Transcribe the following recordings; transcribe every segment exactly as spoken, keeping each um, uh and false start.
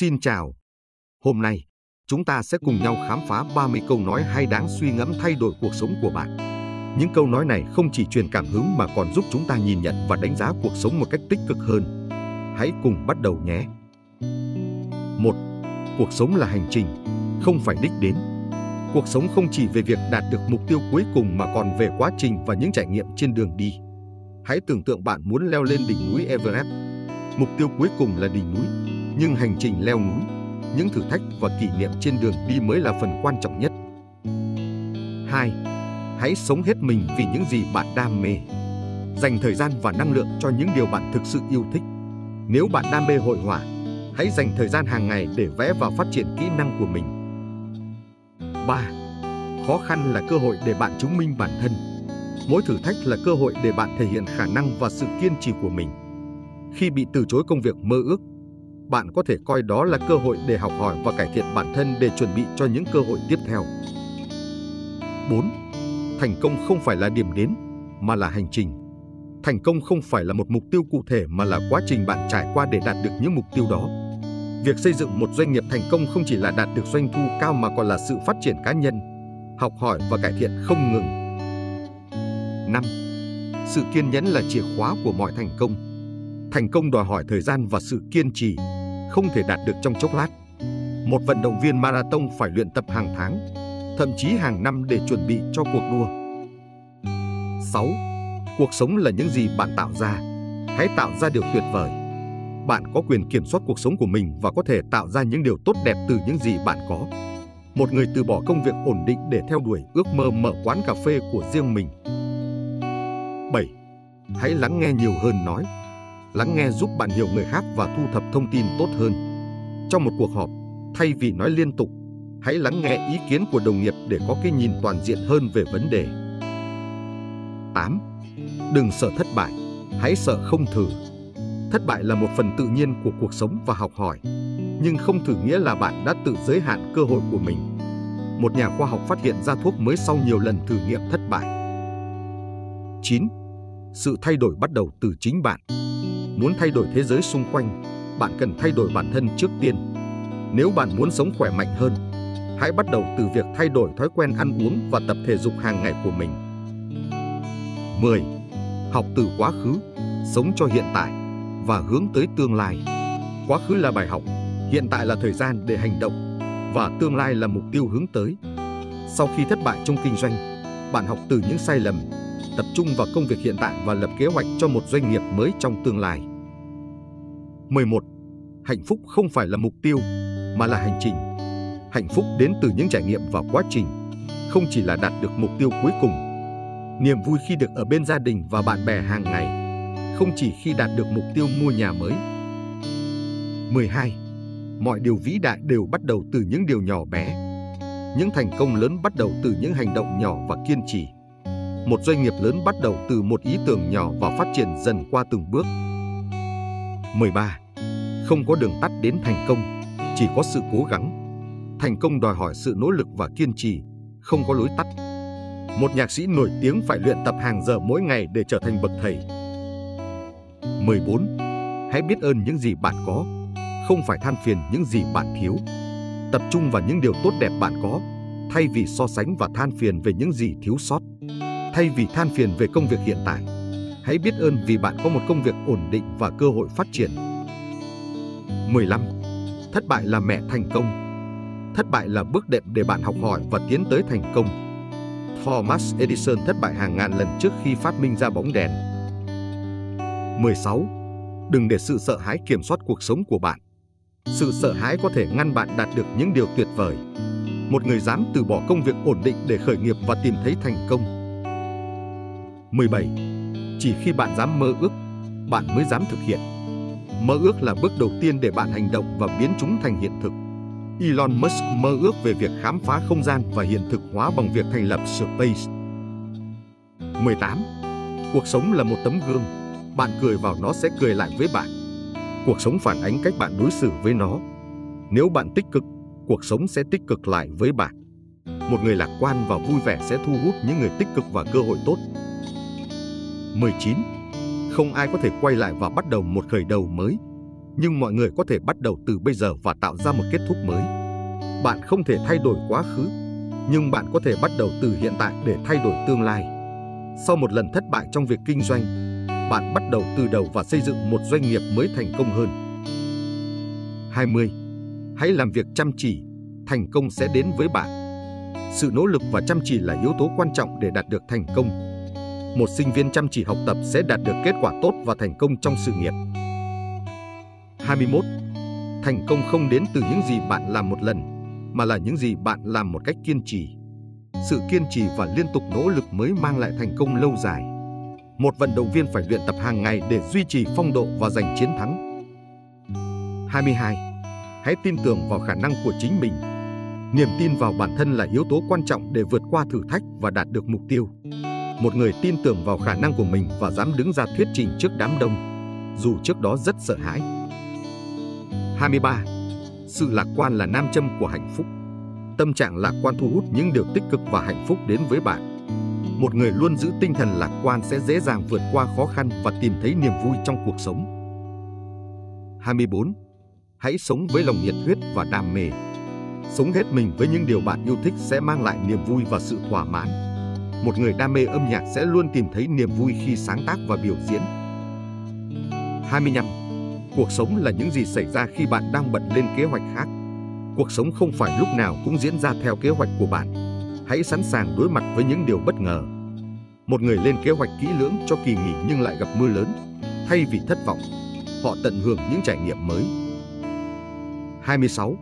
Xin chào! Hôm nay, chúng ta sẽ cùng nhau khám phá ba mươi câu nói hay đáng suy ngẫm thay đổi cuộc sống của bạn. Những câu nói này không chỉ truyền cảm hứng mà còn giúp chúng ta nhìn nhận và đánh giá cuộc sống một cách tích cực hơn. Hãy cùng bắt đầu nhé! một. Cuộc sống là hành trình, không phải đích đến. Cuộc sống không chỉ về việc đạt được mục tiêu cuối cùng mà còn về quá trình và những trải nghiệm trên đường đi. Hãy tưởng tượng bạn muốn leo lên đỉnh núi Everest. Mục tiêu cuối cùng là đỉnh núi, nhưng hành trình leo núi, những thử thách và kỷ niệm trên đường đi mới là phần quan trọng nhất. hai. Hãy sống hết mình vì những gì bạn đam mê. Dành thời gian và năng lượng cho những điều bạn thực sự yêu thích. Nếu bạn đam mê hội họa, hãy dành thời gian hàng ngày để vẽ và phát triển kỹ năng của mình. ba. Khó khăn là cơ hội để bạn chứng minh bản thân. Mỗi thử thách là cơ hội để bạn thể hiện khả năng và sự kiên trì của mình. Khi bị từ chối công việc mơ ước, bạn có thể coi đó là cơ hội để học hỏi và cải thiện bản thân để chuẩn bị cho những cơ hội tiếp theo. bốn. Thành công không phải là điểm đến, mà là hành trình. Thành công không phải là một mục tiêu cụ thể mà là quá trình bạn trải qua để đạt được những mục tiêu đó. Việc xây dựng một doanh nghiệp thành công không chỉ là đạt được doanh thu cao mà còn là sự phát triển cá nhân, học hỏi và cải thiện không ngừng. năm. Sự kiên nhẫn là chìa khóa của mọi thành công. Thành công đòi hỏi thời gian và sự kiên trì, không thể đạt được trong chốc lát. Một vận động viên marathon phải luyện tập hàng tháng, thậm chí hàng năm để chuẩn bị cho cuộc đua. sáu. Cuộc sống là những gì bạn tạo ra. Hãy tạo ra điều tuyệt vời. Bạn có quyền kiểm soát cuộc sống của mình và có thể tạo ra những điều tốt đẹp từ những gì bạn có. Một người từ bỏ công việc ổn định để theo đuổi ước mơ mở quán cà phê của riêng mình. bảy. Hãy lắng nghe nhiều hơn nói. Lắng nghe giúp bạn hiểu người khác và thu thập thông tin tốt hơn. Trong một cuộc họp, thay vì nói liên tục, hãy lắng nghe ý kiến của đồng nghiệp để có cái nhìn toàn diện hơn về vấn đề. tám. Đừng sợ thất bại, hãy sợ không thử. Thất bại là một phần tự nhiên của cuộc sống và học hỏi, nhưng không thử nghĩa là bạn đã tự giới hạn cơ hội của mình. Một nhà khoa học phát hiện ra thuốc mới sau nhiều lần thử nghiệm thất bại. chín. Sự thay đổi bắt đầu từ chính bạn. Muốn thay đổi thế giới xung quanh, bạn cần thay đổi bản thân trước tiên. Nếu bạn muốn sống khỏe mạnh hơn, hãy bắt đầu từ việc thay đổi thói quen ăn uống và tập thể dục hàng ngày của mình. mười. Học từ quá khứ, sống cho hiện tại và hướng tới tương lai. Quá khứ là bài học, hiện tại là thời gian để hành động và tương lai là mục tiêu hướng tới. Sau khi thất bại trong kinh doanh, bạn học từ những sai lầm, tập trung vào công việc hiện tại và lập kế hoạch cho một doanh nghiệp mới trong tương lai. mười một. Hạnh phúc không phải là mục tiêu, mà là hành trình. Hạnh phúc đến từ những trải nghiệm và quá trình, không chỉ là đạt được mục tiêu cuối cùng. Niềm vui khi được ở bên gia đình và bạn bè hàng ngày, không chỉ khi đạt được mục tiêu mua nhà mới. mười hai. Mọi điều vĩ đại đều bắt đầu từ những điều nhỏ bé. Những thành công lớn bắt đầu từ những hành động nhỏ và kiên trì. Một doanh nghiệp lớn bắt đầu từ một ý tưởng nhỏ và phát triển dần qua từng bước. mười ba. Không có đường tắt đến thành công, chỉ có sự cố gắng. Thành công đòi hỏi sự nỗ lực và kiên trì, không có lối tắt. Một nhạc sĩ nổi tiếng phải luyện tập hàng giờ mỗi ngày để trở thành bậc thầy. mười bốn. Hãy biết ơn những gì bạn có, không phải than phiền những gì bạn thiếu. Tập trung vào những điều tốt đẹp bạn có, thay vì so sánh và than phiền về những gì thiếu sót. Thay vì than phiền về công việc hiện tại, hãy biết ơn vì bạn có một công việc ổn định và cơ hội phát triển. mười lăm. Thất bại là mẹ thành công. Thất bại là bước đệm để bạn học hỏi và tiến tới thành công. Thomas Edison thất bại hàng ngàn lần trước khi phát minh ra bóng đèn. mười sáu. Đừng để sự sợ hãi kiểm soát cuộc sống của bạn. Sự sợ hãi có thể ngăn bạn đạt được những điều tuyệt vời. Một người dám từ bỏ công việc ổn định để khởi nghiệp và tìm thấy thành công. mười bảy. Chỉ khi bạn dám mơ ước, bạn mới dám thực hiện. Mơ ước là bước đầu tiên để bạn hành động và biến chúng thành hiện thực. Elon Musk mơ ước về việc khám phá không gian và hiện thực hóa bằng việc thành lập SpaceX. mười tám. Cuộc sống là một tấm gương. Bạn cười vào nó sẽ cười lại với bạn. Cuộc sống phản ánh cách bạn đối xử với nó. Nếu bạn tích cực, cuộc sống sẽ tích cực lại với bạn. Một người lạc quan và vui vẻ sẽ thu hút những người tích cực và cơ hội tốt. mười chín. Không ai có thể quay lại và bắt đầu một khởi đầu mới. nhưng mọi người có thể bắt đầu từ bây giờ và tạo ra một kết thúc mới. Bạn không thể thay đổi quá khứ, nhưng bạn có thể bắt đầu từ hiện tại để thay đổi tương lai. Sau một lần thất bại trong việc kinh doanh, bạn bắt đầu từ đầu và xây dựng một doanh nghiệp mới thành công hơn. hai mươi. Hãy làm việc chăm chỉ, thành công sẽ đến với bạn. Sự nỗ lực và chăm chỉ là yếu tố quan trọng để đạt được thành công. Một sinh viên chăm chỉ học tập sẽ đạt được kết quả tốt và thành công trong sự nghiệp. hai mươi mốt. Thành công không đến từ những gì bạn làm một lần, mà là những gì bạn làm một cách kiên trì. Sự kiên trì và liên tục nỗ lực mới mang lại thành công lâu dài. Một vận động viên phải luyện tập hàng ngày để duy trì phong độ và giành chiến thắng. hai mươi hai. Hãy tin tưởng vào khả năng của chính mình. Niềm tin vào bản thân là yếu tố quan trọng để vượt qua thử thách và đạt được mục tiêu. Một người tin tưởng vào khả năng của mình và dám đứng ra thuyết trình trước đám đông, dù trước đó rất sợ hãi. hai mươi ba. Sự lạc quan là nam châm của hạnh phúc. Tâm trạng lạc quan thu hút những điều tích cực và hạnh phúc đến với bạn. Một người luôn giữ tinh thần lạc quan sẽ dễ dàng vượt qua khó khăn và tìm thấy niềm vui trong cuộc sống. hai mươi bốn. Hãy sống với lòng nhiệt huyết và đam mê. Sống hết mình với những điều bạn yêu thích sẽ mang lại niềm vui và sự thỏa mãn. Một người đam mê âm nhạc sẽ luôn tìm thấy niềm vui khi sáng tác và biểu diễn. hai mươi lăm. Cuộc sống là những gì xảy ra khi bạn đang bật lên kế hoạch khác. Cuộc sống không phải lúc nào cũng diễn ra theo kế hoạch của bạn. Hãy sẵn sàng đối mặt với những điều bất ngờ. Một người lên kế hoạch kỹ lưỡng cho kỳ nghỉ nhưng lại gặp mưa lớn. Thay vì thất vọng, họ tận hưởng những trải nghiệm mới. hai mươi sáu.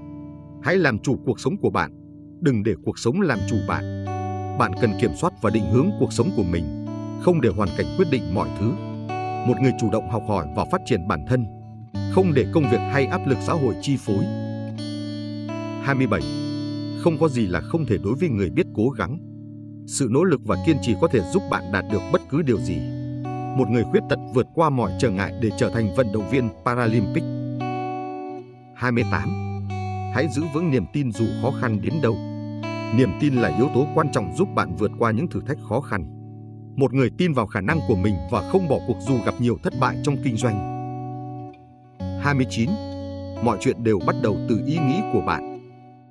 Hãy làm chủ cuộc sống của bạn. Đừng để cuộc sống làm chủ bạn. Bạn cần kiểm soát và định hướng cuộc sống của mình, không để hoàn cảnh quyết định mọi thứ. Một người chủ động học hỏi và phát triển bản thân, không để công việc hay áp lực xã hội chi phối. hai mươi bảy. Không có gì là không thể đối với người biết cố gắng. Sự nỗ lực và kiên trì có thể giúp bạn đạt được bất cứ điều gì. Một người khuyết tật vượt qua mọi trở ngại để trở thành vận động viên Paralympic. hai mươi tám. Hãy giữ vững niềm tin dù khó khăn đến đâu. Niềm tin là yếu tố quan trọng giúp bạn vượt qua những thử thách khó khăn. Một người tin vào khả năng của mình và không bỏ cuộc dù gặp nhiều thất bại trong kinh doanh. hai mươi chín. Mọi chuyện đều bắt đầu từ ý nghĩ của bạn.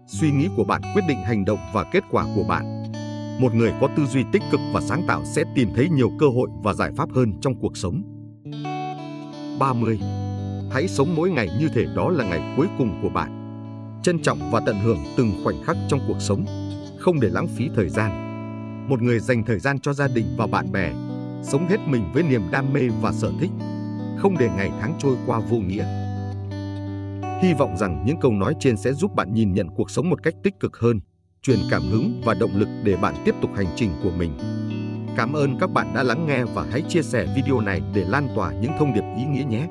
Suy nghĩ của bạn quyết định hành động và kết quả của bạn. Một người có tư duy tích cực và sáng tạo sẽ tìm thấy nhiều cơ hội và giải pháp hơn trong cuộc sống. ba mươi. Hãy sống mỗi ngày như thể đó là ngày cuối cùng của bạn. Trân trọng và tận hưởng từng khoảnh khắc trong cuộc sống, không để lãng phí thời gian. Một người dành thời gian cho gia đình và bạn bè, sống hết mình với niềm đam mê và sở thích, không để ngày tháng trôi qua vô nghĩa. Hy vọng rằng những câu nói trên sẽ giúp bạn nhìn nhận cuộc sống một cách tích cực hơn, truyền cảm hứng và động lực để bạn tiếp tục hành trình của mình. Cảm ơn các bạn đã lắng nghe và hãy chia sẻ video này để lan tỏa những thông điệp ý nghĩa nhé!